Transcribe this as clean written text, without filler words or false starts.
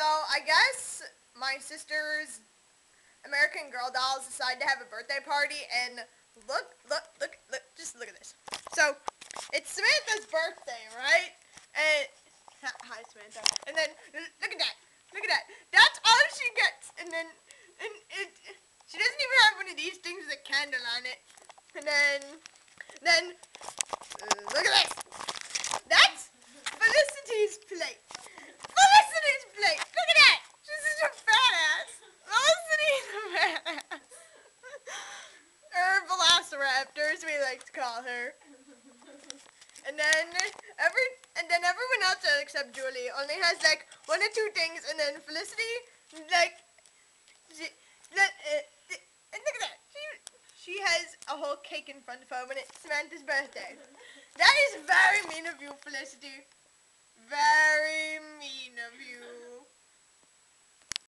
So I guess my sister's American Girl dolls decided to have a birthday party, and look, just look at this. So it's Samantha's birthday, right? And hi, Samantha. And then look at that. Look at that. That's all she gets. And then she doesn't even have one of these things with a candle on it. And then look at this. That's Felicity's plate. Felicity's plate. Look at that. She's such a fat ass. Felicity's a fat ass. Her velociraptor, as we like to call her. And then everyone else except Julie only has like one or two things, and then Felicity and look at that. She has a whole cake in front of her when it's Samantha's birthday. That is very mean of you, Felicity. Very mean.